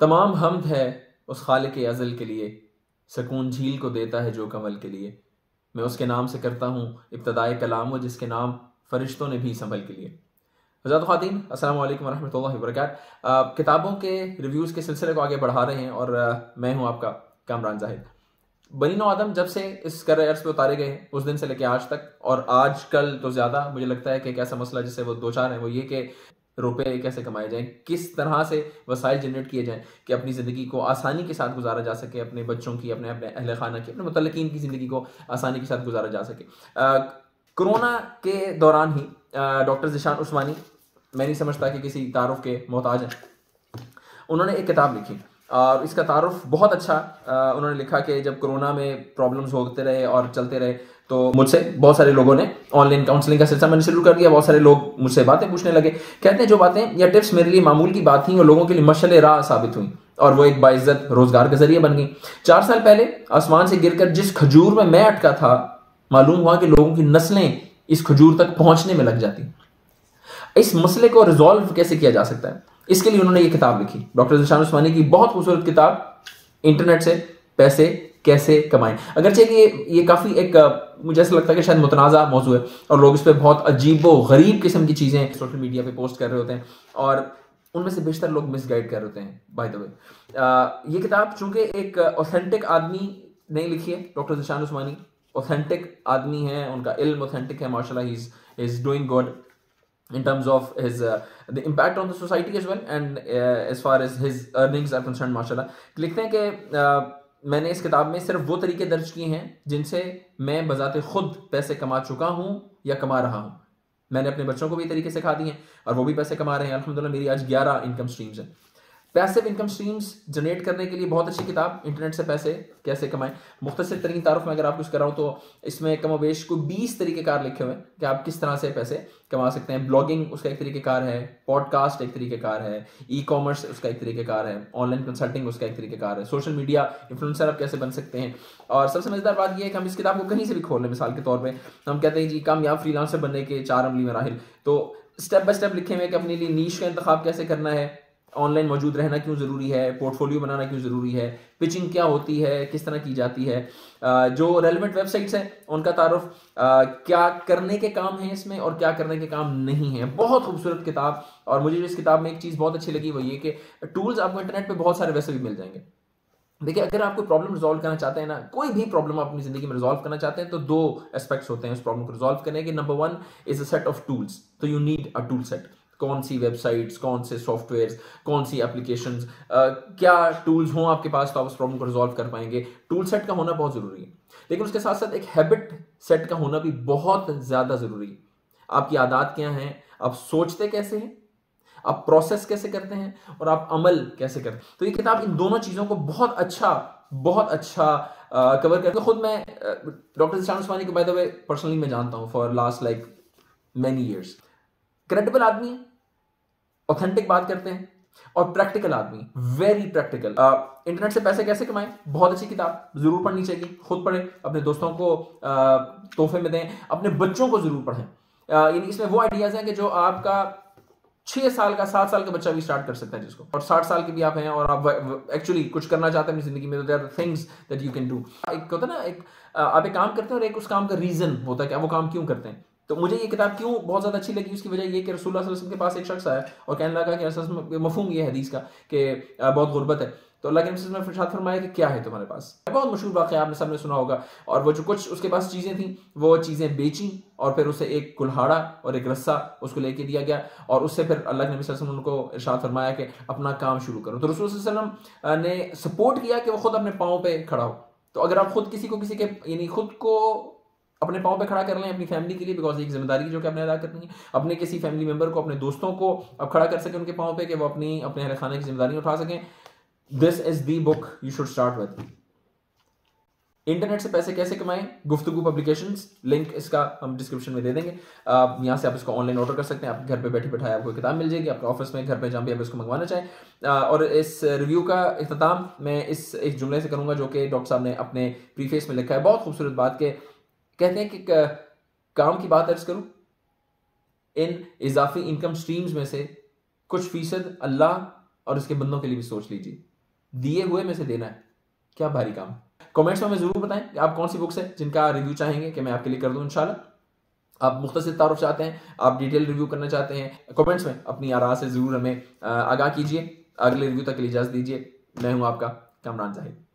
तमाम हम्द है उस खालिक अज़ल के लिए, सकून झील को देता है जो कमल के लिए। मैं उसके नाम से करता हूँ इब्तदाई कलाम हो, जिसके नाम फरिश्तों ने भी संभल के लिए। हज़रात ख़वातीन, अस्सलाम वालेकुम रहमतुल्लाहि व बरकातहू। किताबों के रिव्यूज़ के सिलसिले को आगे बढ़ा रहे हैं और मैं हूँ आपका कामरान जाहिद। बनीनो आदम जब से इस कर्रे अर्ज़ पे उतारे गए उस दिन से लेकर आज तक, और आज कल तो ज़्यादा मुझे लगता है कि एक ऐसा मसला जिससे वो दो चार हैं वो ये कि रुपए कैसे कमाए जाएँ, किस तरह से वसाइल जनरेट किए जाएँ कि अपनी ज़िंदगी को आसानी के साथ गुजारा जा सके, अपने बच्चों की, अपने अपने अहल खाना की, अपने मुतलकीन की ज़िंदगी को आसानी के साथ गुजारा जा सके। कोरोना के दौरान ही डॉक्टर ज़ीशान उस्मानी, मैं नहीं समझता कि किसी तारुफ़ के मोहताज हैं, उन्होंने एक किताब लिखी और इसका तारुफ बहुत अच्छा उन्होंने लिखा कि जब कोरोना में प्रॉब्लम्स होते रहे और चलते रहे तो मुझसे बहुत सारे लोगों ने ऑनलाइन काउंसलिंग का सिलसिला मैंने शुरू कर दिया। बहुत सारे लोग मुझसे बातें पूछने लगे, कहते हैं जो बातें या टिप्स मेरे लिए मामूल की बात थी और लोगों के लिए मशाले राह साबित हुई और वो एक बाइज़्ज़त रोज़गार का जरिए बन गई। 4 साल पहले आसमान से गिरकर जिस खजूर में मैं अटका था, मालूम हुआ कि लोगों की नस्लें इस खजूर तक पहुँचने में लग जाती। इस मसले को रिजॉल्व कैसे किया जा सकता है, इसके लिए उन्होंने ये किताब लिखी, डॉक्टर ज़ीशान उस्मानी की बहुत खूबसूरत किताब, इंटरनेट से पैसे कैसे कमाएं। अगरचे ये काफ़ी एक मुझे ऐसा लगता है कि शायद मुतनाज़ा मौजू है और लोग इस पर बहुत अजीब व गरीब किस्म की चीज़ें सोशल मीडिया पे पोस्ट कर रहे होते हैं और उनमें से बेशतर लोग मिसगाइड कर रहे होते हैं। बाय द वे, ये किताब चूँकि एक ऑथेंटिक आदमी ने लिखी है, डॉक्टर ज़ीशान उस्मानी ऑथेंटिक आदमी हैं, उनका इल्म ऑथेंटिक है, माशाल्लाह he is doing good in terms of his the impact on the society as well and as far as his earnings are concerned, mashallah। लिखते हैं कि मैंने इस किताब में सिर्फ वो तरीके दर्ज किए हैं जिनसे मैं बजाते खुद पैसे कमा चुका हूँ या कमा रहा हूँ। मैंने अपने बच्चों को भी तरीके सिखा दिए हैं और वो भी पैसे कमा रहे हैं अल्हम्दुलिल्लाह। मेरी आज 11 इनकम स्ट्रीम्स हैं। पैसिव इनकम स्ट्रीम्स जनरेट करने के लिए बहुत अच्छी किताब, इंटरनेट से पैसे कैसे कमाएं। मुख्तसर तरीन तारुफ में अगर आपको कराऊँ तो इसमें कमोबेश को 20 तरीक़ेकार लिखे हुए हैं कि आप किस तरह से पैसे कमा सकते हैं। ब्लॉगिंग उसका एक तरीक़ेकार है, पॉडकास्ट एक तरीक़ेकार है, ई कॉमर्स उसका एक तरीक़ेकार है, ऑनलाइन कंसल्टिंग उसका एक तरीक़ेकार है, सोशल मीडिया इन्फ्लुएंसर आप कैसे बन सकते हैं। और सबसे मजेदार बात यह है कि हम इस किताब को कहीं से भी खोल लें। मिसाल के तौर पर हम कहते हैं जी कामयाब फ्रीलांसर बनने के 4 अमली मराहिल, तो स्टेप बाय स्टेप लिखे हुए कि अपने लिए नीश का इंतखाब कैसे करना है, ऑनलाइन मौजूद रहना क्यों ज़रूरी है, पोर्टफोलियो बनाना क्यों ज़रूरी है, पिचिंग क्या होती है, किस तरह की जाती है, जो रेलिवेंट वेबसाइट्स हैं उनका तारुफ, क्या करने के काम हैं इसमें और क्या करने के काम नहीं हैं। बहुत खूबसूरत किताब। और मुझे जो इस किताब में एक चीज़ बहुत अच्छी लगी वो ये कि टूल्स आपको इंटरनेट पर बहुत सारे वैसे भी मिल जाएंगे। देखिए, अगर आप कोई प्रॉब्लम रिजॉल्व करना चाहते हैं ना, कोई भी प्रॉब्लम आप अपनी ज़िंदगी में रिजॉल्व करना चाहते हैं, तो 2 एस्पेक्ट्स होते हैं उस प्रॉब्लम को रिजॉल्व करने के। Number 1 is a set of tools, तो you need a tool set. कौन सी वेबसाइट्स, कौन से सॉफ्टवेयर्स, कौन सी एप्लीकेशंस, क्या टूल्स हों आपके पास, तो आप उस प्रॉब्लम को रिजॉल्व कर पाएंगे। टूल सेट का होना बहुत ज़रूरी है, लेकिन उसके साथ साथ एक हैबिट सेट का होना भी बहुत ज़्यादा ज़रूरी है। आपकी आदत क्या हैं, आप सोचते कैसे हैं, आप प्रोसेस कैसे करते हैं और आप अमल कैसे करते हैं। तो ये किताब इन दोनों चीज़ों को बहुत अच्छा कवर करके, खुद मैं डॉक्टर ज़ीशान उस्मानी को बाय द वे पर्सनली मैं जानता हूँ for last like many years. Credible आदमी है, ऑथेंटिक बात करते हैं और प्रैक्टिकल आदमी, वेरी प्रैक्टिकल। इंटरनेट से पैसे कैसे कमाएं बहुत अच्छी किताब, जरूर पढ़नी चाहिए, खुद पढ़ें, अपने दोस्तों को तोहफे में दें, अपने बच्चों को जरूर पढ़ें। यानी इसमें वो आइडियाज हैं कि जो आपका 6 साल का, 7 साल का बच्चा भी स्टार्ट कर सकता है जिसको, और 60 साल के भी आप हैं और आप एक्चुअली कुछ करना चाहते हैं अपनी जिंदगी में, there are things that you can do. एक होता है ना, एक आप एक काम करते हैं और एक उस काम का रीजन होता है कि आप वो काम क्यों करते हैं। तो मुझे ये किताब क्यों बहुत ज़्यादा अच्छी लगी, उसकी वजह यह कि रसूल सल्लल्लाहु अलैहि वसल्लम के पास एक शख्स आया और कहने लगा कि असल मफहूम ये हदीस का कि बहुत गुर्बत है, तो अल्लाह के रसूल ने इरशाद फरमाया कि क्या है तुम्हारे पास। बहुत मशहूर वाक़या आपने सबने सुना होगा, और वो जो कुछ उसके पास चीज़ें थीं वो चीज़ें बेची और फिर उसे एक कुल्हाड़ा और एक रस्सा उसको लेके दिया गया और उससे फिर अल्लाह के नबी सल्लल्लाहु अलैहि वसल्लम को इरशाद फरमाया कि अपना काम शुरू करो। तो रसूल सल्लल्लाहु अलैहि वसल्लम ने सपोर्ट किया कि वो खुद अपने पाँव पर खड़ा हो। तो अगर आप खुद किसी को किसी के यानी खुद को अपने पाँव पे खड़ा कर लें अपनी फैमिली के लिए, बिकॉज एक जिम्मेदारी जो कि आपने अदा करनी है, अपने किसी फैमिली मेंबर को, अपने दोस्तों को आप खड़ा कर सकें उनके पाँव पे कि वो अपने अहल खाना की जिम्मेदारी उठा सकें। This is the book you should start with. Internet से पैसे कैसे कमाएं, गुफ्तगू पब्लिकेशंस, लिंक इसका हम डिस्क्रिप्शन में दे देंगे। यहाँ से आप इसको ऑनलाइन ऑर्डर कर सकते हैं, आप घर पे बैठे बैठाए आपको किताब मिल जाएगी, आपके ऑफिस में, घर पे जहाँ भी आप इसको मंगवाना चाहें। और इस रिव्यू का इख्तिताम मैं इस एक जुमले से करूँगा जो कि डॉक्टर साहब ने अपने प्रीफेस में लिखा है, बहुत खूबसूरत बात के कहते हैं कि काम की बात अर्ज करूं, इन इजाफी इनकम स्ट्रीम्स में से कुछ फीसद अल्लाह और उसके बंदों के लिए भी सोच लीजिए। दिए हुए में से देना है, क्या भारी काम। कमेंट्स में हमें जरूर बताएं कि आप कौन सी बुक्स हैं जिनका रिव्यू चाहेंगे कि मैं आपके लिए कर दूं इंशाल्लाह। आप मुख्तसर तारुफ चाहते हैं, आप डिटेल रिव्यू करना चाहते हैं, कमेंट्स में अपनी आरा से जरूर हमें आगाह कीजिए। अगले रिव्यू तक के लिए इजाजत दीजिए। मैं हूँ आपका कामरान जाहिद।